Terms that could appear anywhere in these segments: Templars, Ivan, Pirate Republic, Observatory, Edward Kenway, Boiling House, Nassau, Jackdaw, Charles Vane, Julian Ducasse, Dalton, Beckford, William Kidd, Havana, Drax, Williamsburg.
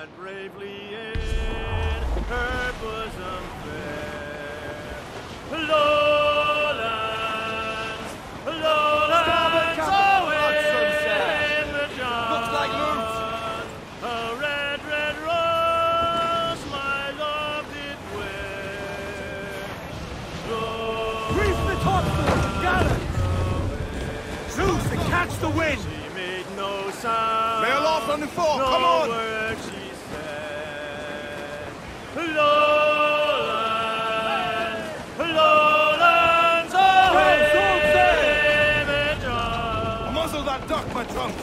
that bravely in her bosom fair. Lowlands, Lowlands, oh, in the dawn. Looks like roots. A red, red rose, my love did wear. Reef the topsail, gallants! Zeus, and catch the wind! She made no sound. Sail off on the fore, no, come on! Word she said. Lowlands, Lowlands, oh, I muzzle that duck, my trunks!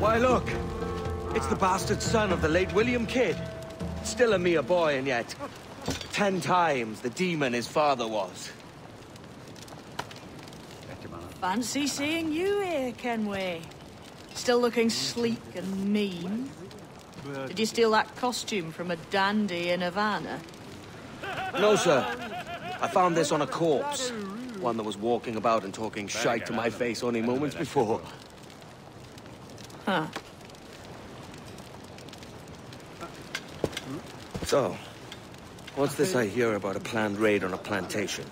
Why, look, it's the bastard son of the late William Kidd. Still a mere boy, and yet 10 times the demon his father was. Fancy seeing you here, Kenway. Still looking sleek and mean. Did you steal that costume from a dandy in Havana? No, sir. I found this on a corpse. One that was walking about and talking shite to my face only moments before. Huh. So, what's this I hear about a planned raid on a plantation?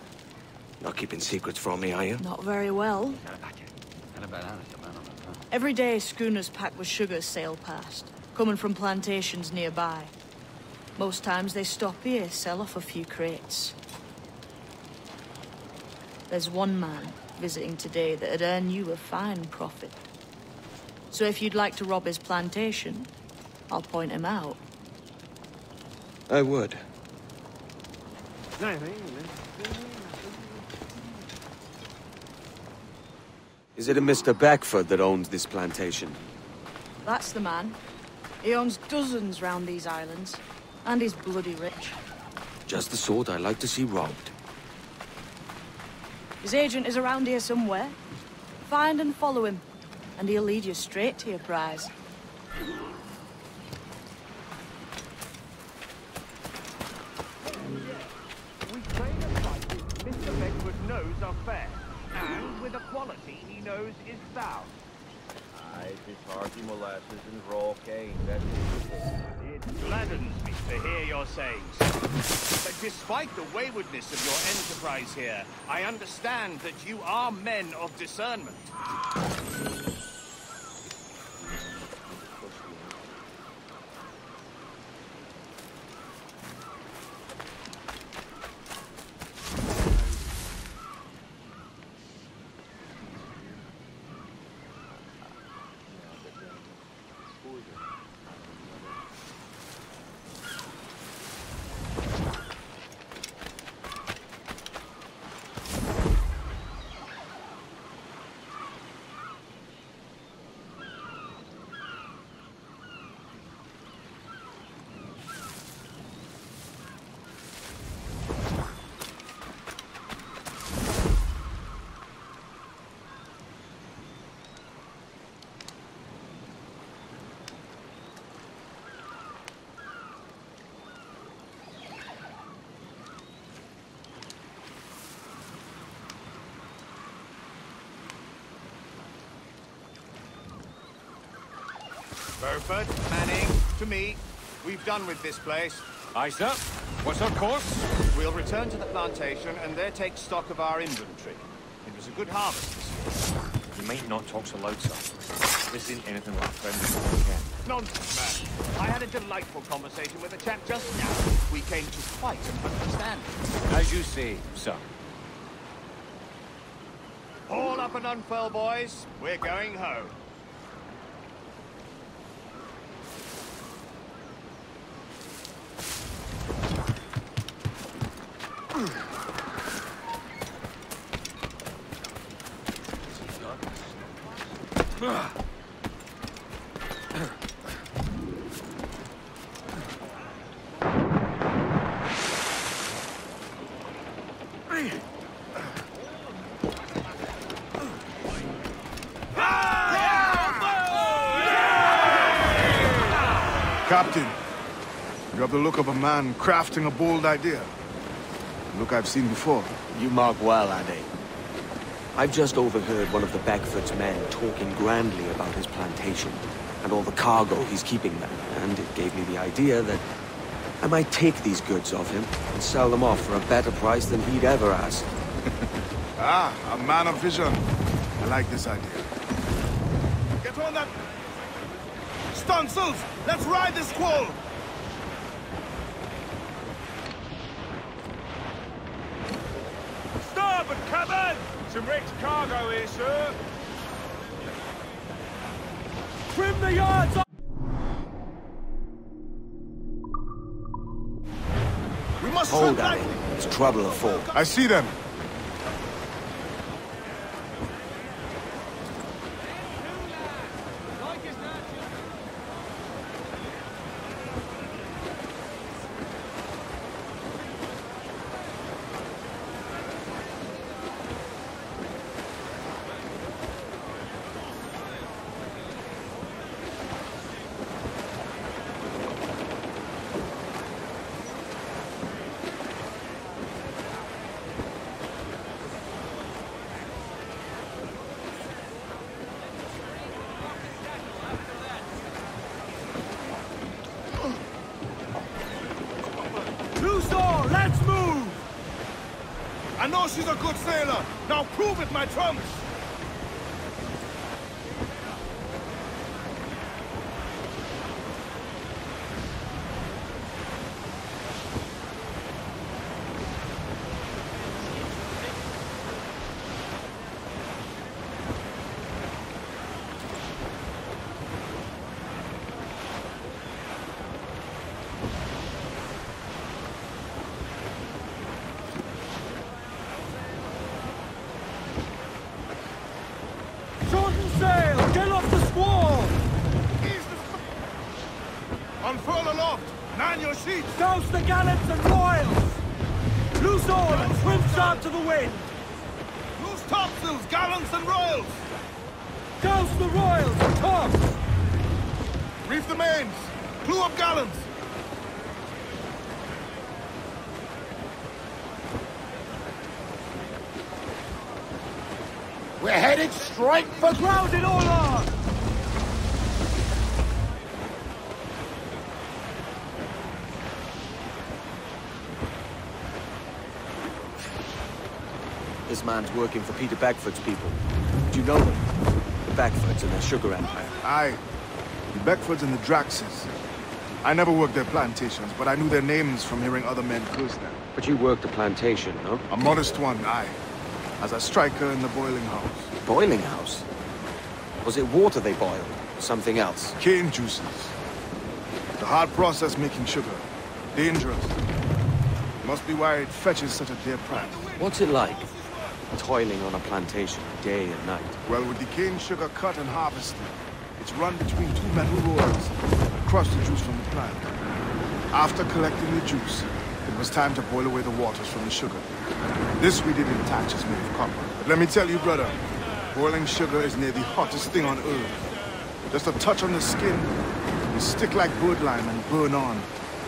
Not keeping secrets from me, are you? Not very well. Every day, schooners packed with sugar sail past, coming from plantations nearby. Most times they stop here, sell off a few crates. There's one man visiting today that'd earn you a fine profit. So if you'd like to rob his plantation, I'll point him out. I would. Is it a Mr. Beckford that owns this plantation? That's the man. He owns dozens round these islands, and he's bloody rich. Just the sort I like to see robbed. His agent is around here somewhere. Find and follow him. And he'll lead you straight to your prize. We claim a fight that Mr. Beckford knows are fair, and with a quality he knows is sound. Aye, it's hearty molasses and raw cane, that's it. It gladdens me to hear your sayings. But despite the waywardness of your enterprise here, I understand that you are men of discernment. Burford, Manning, to me. We've done with this place. Aye, sir. What's our course? We'll return to the plantation and there take stock of our inventory. It was a good harvest this year. You might not talk so loud, sir. This isn't anything like friendly camp. Nonsense, man. I had a delightful conversation with a chap just now. We came to quite an understanding. As you say, sir. Haul up and unfurl, boys. We're going home. Captain, you have the look of a man crafting a bold idea. A look I've seen before. You mark well, Ade. I've just overheard one of the Beckford's men talking grandly about his plantation and all the cargo he's keeping there, and it gave me the idea that I might take these goods off him and sell them off for a better price than he'd ever asked. Ah, a man of vision. I like this idea. Get on that... Stunsails! Let's ride this squall! Starboard, cabin! Some rich cargo here, sir. Trim the yards up! We must hold on. It's trouble afoot. I see them. I know she's a good sailor! Now prove it, my trumps! Douse the gallants and royals! Loose all and swim sharp to the wind! Loose topsails, gallants and royals! Douse the royals and tops! Reef the mains! Clew up gallants! We're headed straight for grounded all on! This man's working for Peter Beckford's people. Do you know them? The Beckfords and their sugar empire. Aye. The Beckfords and the Draxes. I never worked their plantations, but I knew their names from hearing other men curse them. But you worked a plantation, no? A modest one, aye. As a striker in the Boiling House. Boiling House? Was it water they boiled? Or something else? Cane juices. The hard process making sugar. Dangerous. Must be why it fetches such a dear price. What's it like? Toiling on a plantation, day and night. Well, with decaying sugar cut and harvested, it's run between two metal rollers and crushed the juice from the plant. After collecting the juice, it was time to boil away the waters from the sugar. This we did in thatches made of copper. But let me tell you, brother, boiling sugar is near the hottest thing on earth. Just a touch on the skin, you stick like birdlime and burn on,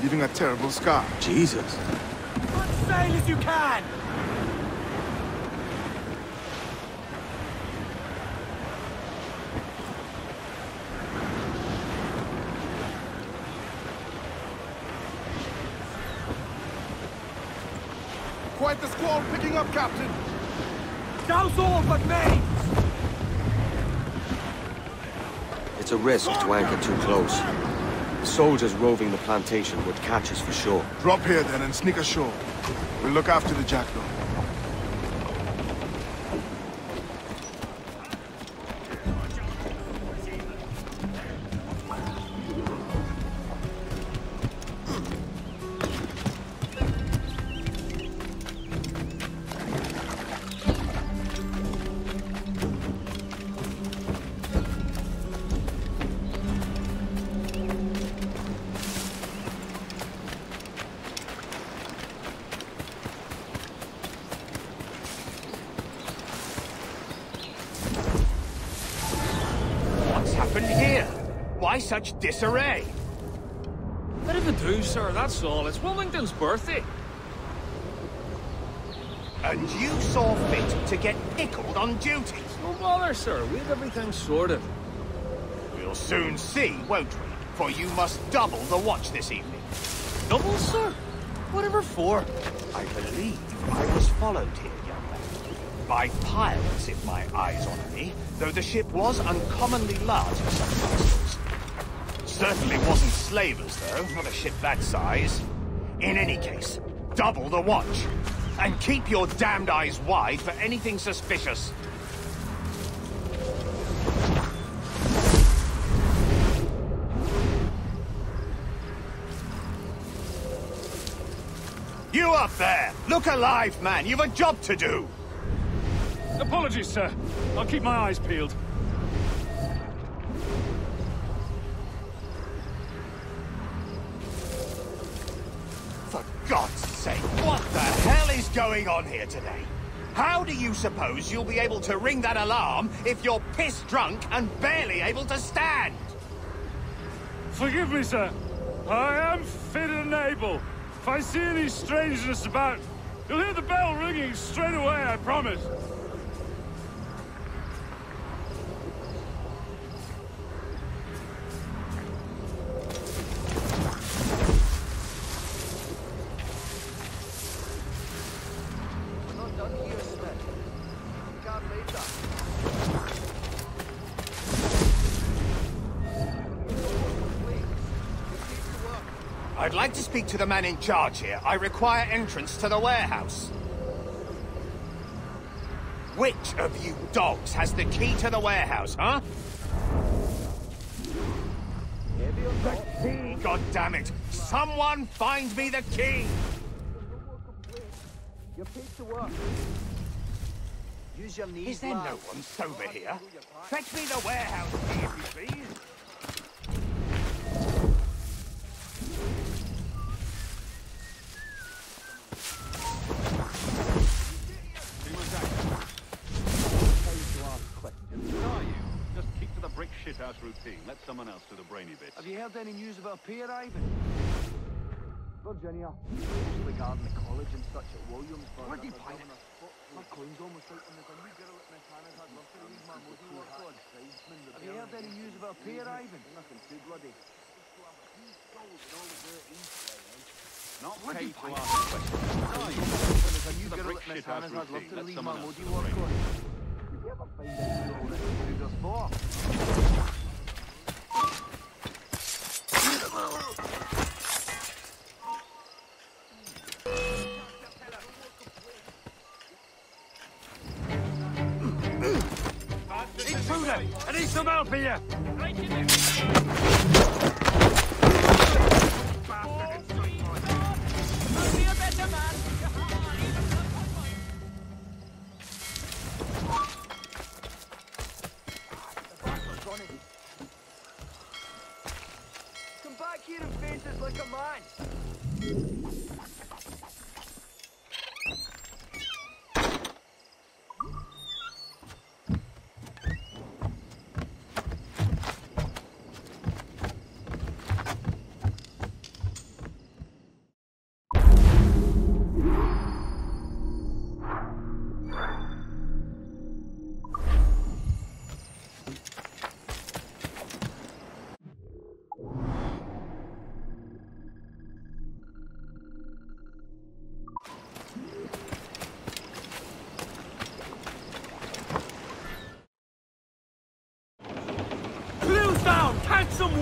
leaving a terrible scar. Jesus. Run sail as you can! like the squall picking up, Captain. Douse all but main! It's a risk to anchor too close. The soldiers roving the plantation would catch us for sure. Drop here then and sneak ashore. We'll look after the Jackdaw. Such disarray. Bit of a do, sir, that's all. It's Wilmington's birthday. And you saw fit to get nickled on duty. No bother, sir. We've everything sorted. We'll soon see, won't we? For you must double the watch this evening. Double, sir? Whatever for? I believe I was followed here, young man. By pirates, if my eyes honor me, though the ship was uncommonly large for such vessels. Certainly wasn't slavers, though, not a ship that size. In any case, double the watch. And keep your damned eyes wide for anything suspicious. You up there! Look alive, man! You've a job to do! Apologies, sir. I'll keep my eyes peeled. Going on here today? How do you suppose you'll be able to ring that alarm if you're piss drunk and barely able to stand? Forgive me, sir. I am fit and able. If I see any strangeness about, you'll hear the bell ringing straight away, I promise. I'd like to speak to the man in charge here. I require entrance to the warehouse. Which of you dogs has the key to the warehouse, huh? The key, goddammit! Someone find me the key! Is there no one sober here? Fetch me the warehouse key, if you please. Shithouse routine. Let someone else do the brainy bits. Have you heard any news about Pier Ivan? Virginia. Regarding the college and such at Williamsburg. Bloody pirate. My coin's almost out on the gun. You girl at Miss Hannah's had love to leave my mother work on. Have you heard any news about Pier Ivan? Nothing too bloody. Not bloody pirate. You girl at Miss Hannah's had love to leave my mother work on. Did you ever find out all this food us for? I need some help here! Right in there! I'll be a better man! Come back here and face this like a man!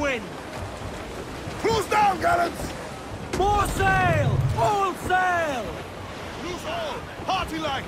wind. Close down, gallants! More sail! All sail! Loose all! Party like!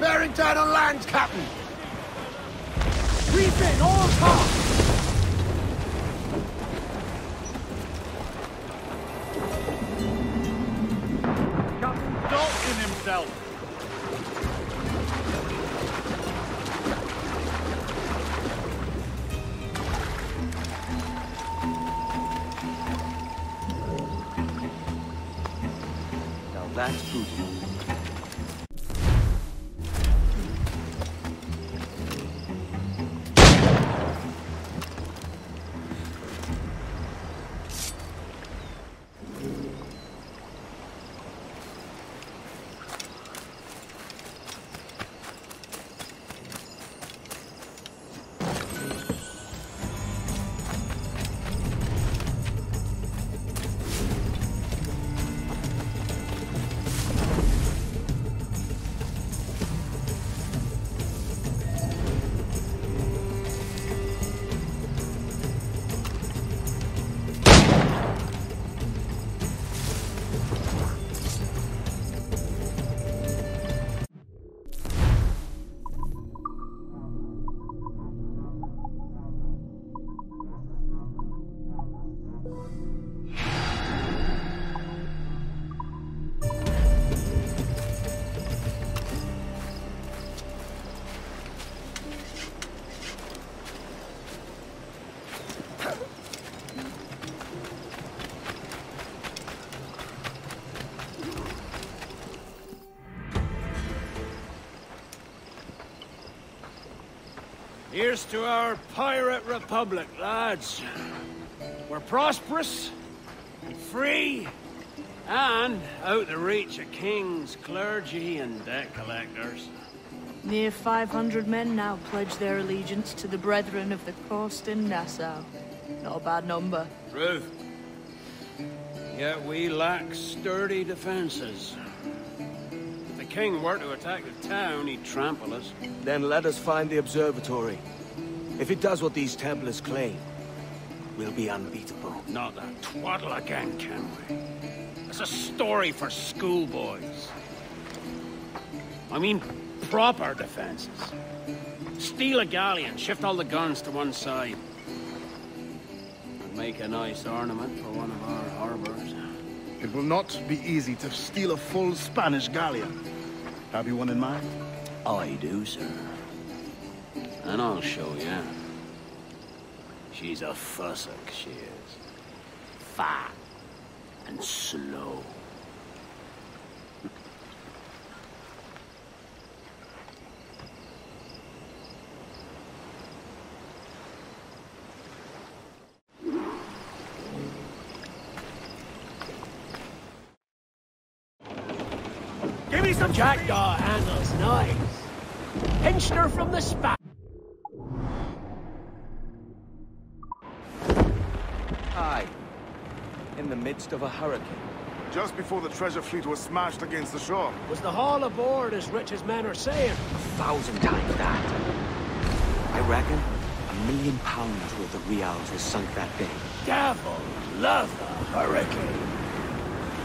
Bearing down on land, Captain! Reef in, all top! Captain Dalton himself! Now that's brutal. Here's to our Pirate Republic, lads. We're prosperous, free, and out the reach of kings, clergy, and debt collectors. Near 500 men now pledge their allegiance to the Brethren of the Coast in Nassau. Not a bad number. Truth. Yet we lack sturdy defenses. If the king were to attack the town, he'd trample us. Then let us find the observatory. If it does what these Templars claim, we'll be unbeatable. Not that twaddle again, Kenway. It's a story for schoolboys. I mean, proper defenses. Steal a galleon, shift all the guns to one side. And make a nice ornament for one of our harbors. It will not be easy to steal a full Spanish galleon. Have you one in mind? I do, sir. And I'll show you. She's a fussock, she is. Fat. And slow. Give me some Jackdaw handles, nice. Pinched her from the spot. Aye. In the midst of a hurricane. Just before the treasure fleet was smashed against the shore. Was the haul aboard as rich as men are saying? 1,000 times that. I reckon £1 million worth of reals was sunk that day. Devil love a hurricane.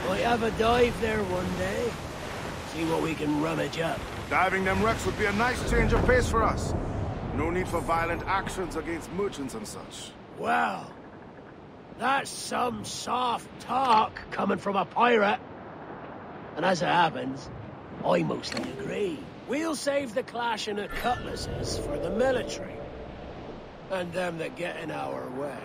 We'll have a dive there one day. See what we can rummage up. Diving them wrecks would be a nice change of pace for us. No need for violent actions against merchants and such. Well, that's some soft talk coming from a pirate. And as it happens, I mostly agree. We'll save the clashing of cutlasses for the military. And them that get in our way.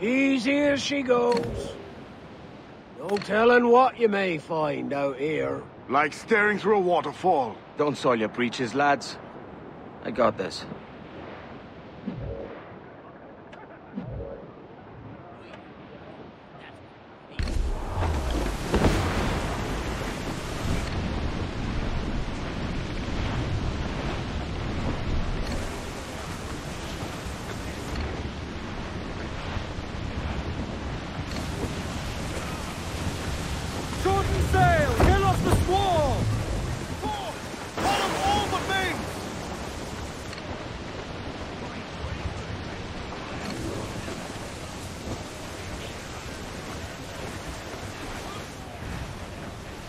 Easy as she goes. No telling what you may find out here. Like staring through a waterfall. Don't soil your breeches, lads. I got this.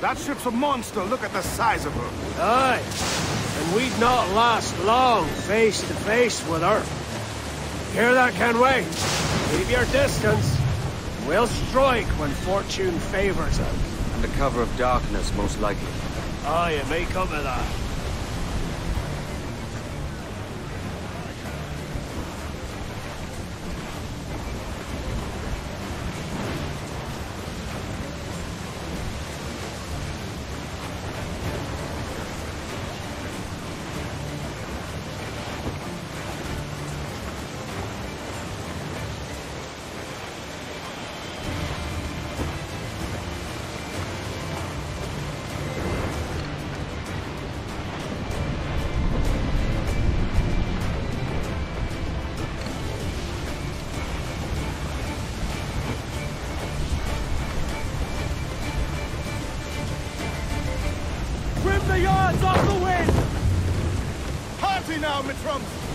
That ship's a monster. Look at the size of her. Aye. And we'd not last long face to face with her. Hear that, Kenway? Keep your distance. We'll strike when fortune favors us. Under cover of darkness, most likely. Aye, it may come to that.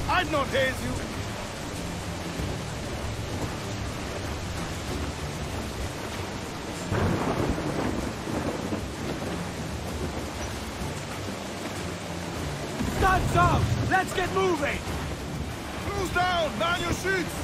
I'd not haze you. Guns out! Let's get moving! Cruise down! Man your sheets!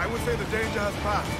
I would say the danger has passed.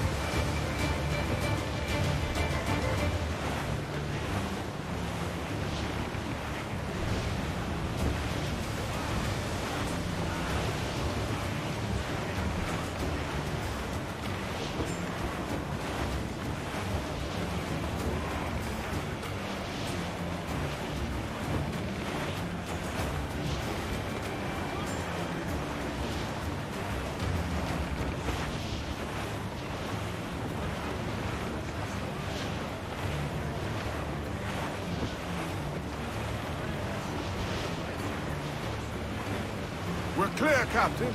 Clear, Captain.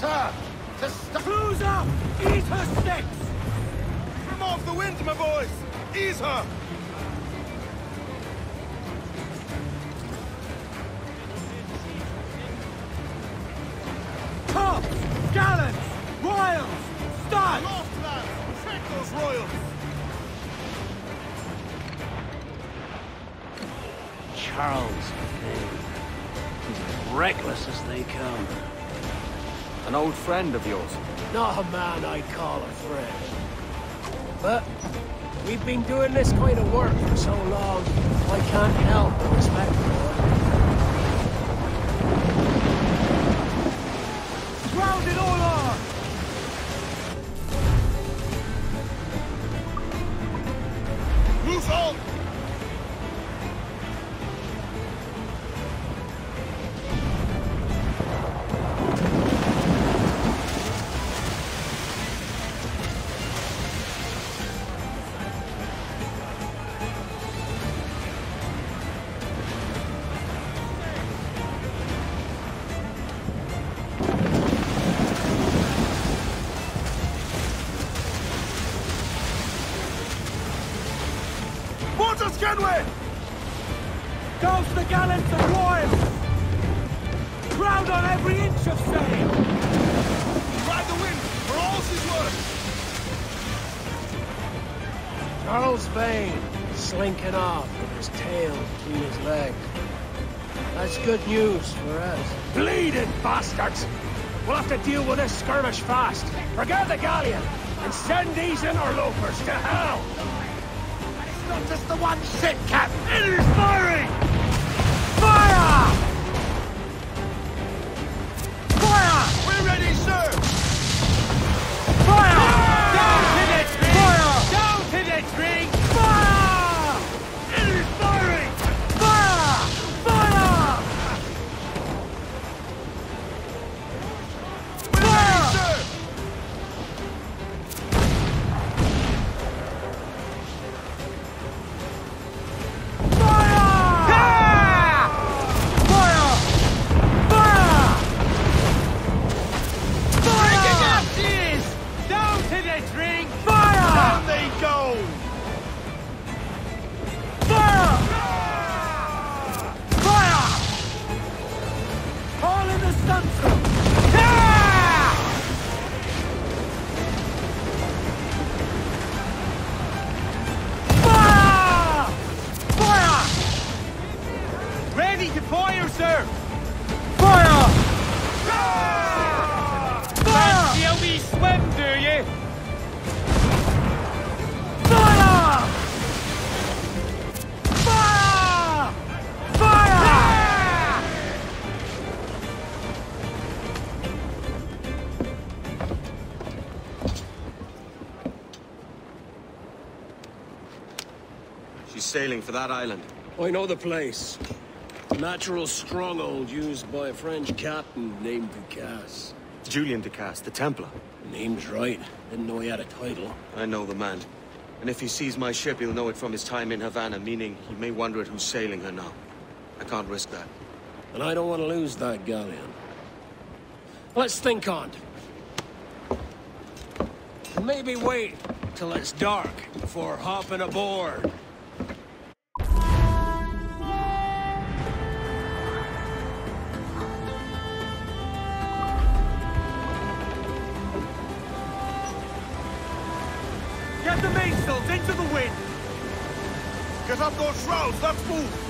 Sir, the crew's up! Ease her sticks! Trim off the wind, my boys! Ease her! Tops! Gallants! Royals! Studs! Loft, lads! Check those royals! Charles Vane. Reckless as they come. An old friend of yours? Not a man I'd call a friend. But we've been doing this kind of work for so long, I can't help but respect for it. Round it all on! Kenway! Goes the gallants and royals! Crowd on every inch of sail! Ride the wind, for all's his worth! Charles Vane, slinking off with his tail between his legs. That's good news for us. Bleeding bastards! We'll have to deal with this skirmish fast. Forget the galleon, and send these inner loafers to hell! It's not just the one shit, Captain! It is firing! Fire! Fire! We're ready, sir! Fire! Fire! Down to the tree! Fire! Down to the tree! Fire! It is firing! Fire! Fire! We're ready, sir! Sailing for that island. I know the place. Natural stronghold used by a French captain named Ducasse. Julian Ducasse, the Templar. Name's right. Didn't know he had a title. I know the man. And if he sees my ship, he'll know it from his time in Havana, meaning he may wonder at who's sailing her now. I can't risk that. And I don't want to lose that galleon. Let's think on it. Maybe wait till it's dark before hopping aboard. Get the mainsails into the wind! Get up those shrouds, let's move!